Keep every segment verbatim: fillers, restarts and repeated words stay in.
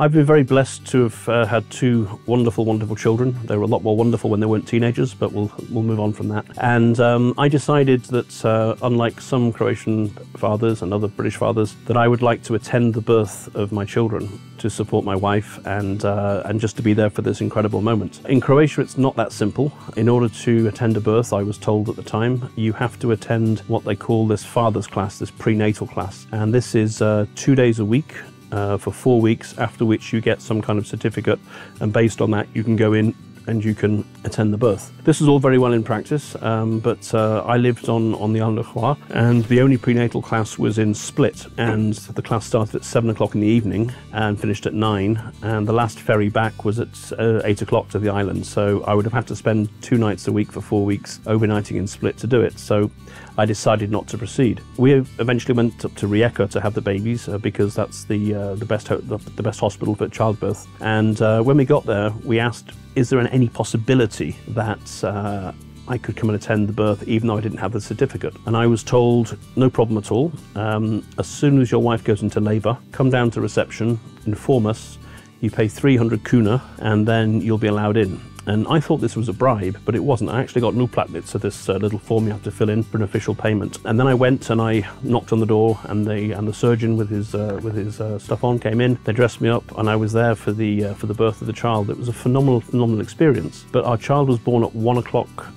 I've been very blessed to have uh, had two wonderful, wonderful children. They were a lot more wonderful when they weren't teenagers, but we'll, we'll move on from that. And um, I decided that, uh, unlike some Croatian fathers and other British fathers, that I would like to attend the birth of my children to support my wife and, uh, and just to be there for this incredible moment. In Croatia, it's not that simple. In order to attend a birth, I was told at the time, you have to attend what they call this father's class, this prenatal class. And this is uh, two days a week. Uh, for four weeks, after which you get some kind of certificate, and based on that you can go in and you can attend the birth. This is all very well in practice, um, but uh, I lived on, on the island of Hvar, and the only prenatal class was in Split, and the class started at seven o'clock in the evening and finished at nine, and the last ferry back was at uh, eight o'clock to the island, so I would have had to spend two nights a week for four weeks overnighting in Split to do it, so I decided not to proceed. We eventually went up to Rijeka to have the babies, uh, because that's the, uh, the, best ho the best hospital for childbirth, and uh, when we got there we asked, is there any possibility that uh, I could come and attend the birth even though I didn't have the certificate? And I was told, no problem at all. Um, as soon as your wife goes into labour, come down to reception, inform us, you pay three hundred kuna and then you'll be allowed in. And I thought this was a bribe, but it wasn't. I actually got nuplatnic, so this uh, little form you have to fill in for an official payment. And then I went and I knocked on the door, and the and the surgeon with his uh, with his uh, stuff on came in. They dressed me up, and I was there for the uh, for the birth of the child. It was a phenomenal phenomenal experience. But our child was born at one o'clock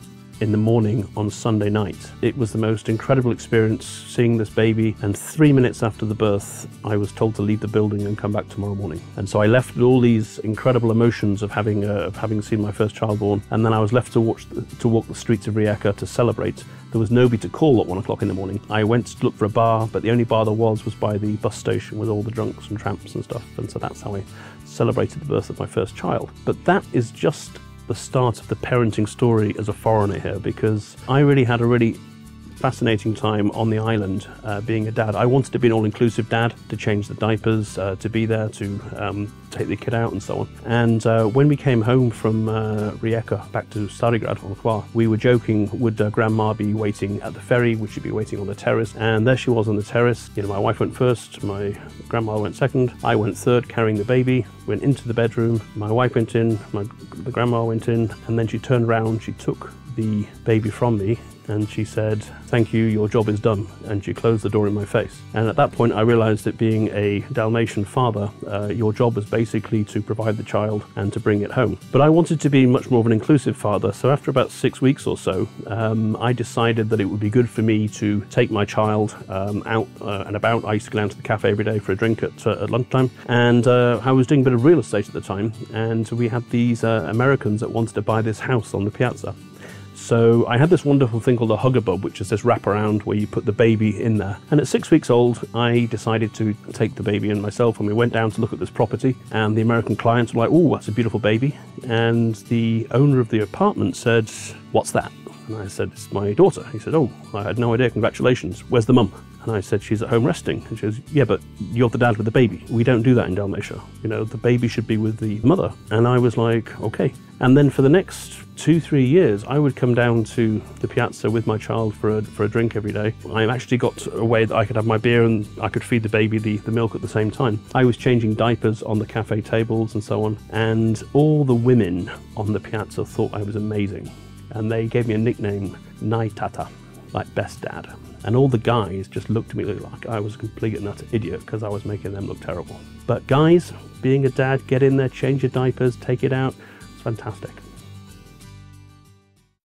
in the morning on Sunday night. It was the most incredible experience seeing this baby, and three minutes after the birth I was told to leave the building and come back tomorrow morning. And so I left with all these incredible emotions of having, uh, of having seen my first child born, and then I was left to, watch the, to walk the streets of Rijeka to celebrate. There was nobody to call at one o'clock in the morning. I went to look for a bar, but the only bar there was was by the bus station with all the drunks and tramps and stuff, and so that's how I celebrated the birth of my first child. But that is just the start of the parenting story as a foreigner here, because I really had a really fascinating time on the island uh, being a dad. I wanted to be an all-inclusive dad, to change the diapers, uh, to be there to um, take the kid out and so on. And uh, when we came home from uh, Rijeka back to Stari Grad, we were joking, would uh, Grandma be waiting at the ferry, would she be waiting on the terrace? And there she was on the terrace. You know, my wife went first, my grandma went second, I went third carrying the baby, went into the bedroom, my wife went in, my the grandma went in, and then she turned around, she took the baby from me, and she said, thank you, your job is done, and she closed the door in my face. And at that point I realised that being a Dalmatian father, uh, your job was basically to provide the child and to bring it home. But I wanted to be much more of an inclusive father, so after about six weeks or so, um, I decided that it would be good for me to take my child um, out uh, and about. I used to go down to the cafe every day for a drink at, uh, at lunchtime, and uh, I was doing a bit of real estate at the time, and we had these uh, Americans that wanted to buy this house on the piazza. So I had this wonderful thing called a hugger bub, which is this wraparound where you put the baby in there. And at six weeks old, I decided to take the baby and myself, and we went down to look at this property. And the American clients were like, oh, that's a beautiful baby. And the owner of the apartment said, what's that? And I said, it's my daughter. He said, oh, I had no idea, congratulations. Where's the mum? And I said, she's at home resting. And she goes, yeah, but you're the dad with the baby. We don't do that in Dalmatia. You know, the baby should be with the mother. And I was like, okay. And then for the next two, three years, I would come down to the piazza with my child for a, for a drink every day. I actually got a way that I could have my beer and I could feed the baby the, the milk at the same time. I was changing diapers on the cafe tables and so on. And all the women on the piazza thought I was amazing. And they gave me a nickname, Nai Tata, like best dad. And all the guys just looked at me like I was a complete and utter idiot because I was making them look terrible. But guys, being a dad, get in there, change your diapers, take it out. It's fantastic.